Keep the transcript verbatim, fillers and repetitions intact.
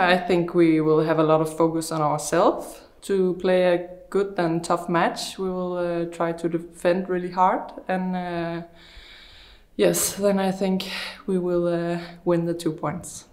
Yeah, I think we will have a lot of focus on ourselves to play a good and tough match. We will uh, try to defend really hard, and uh, yes, then I think we will uh, win the two points.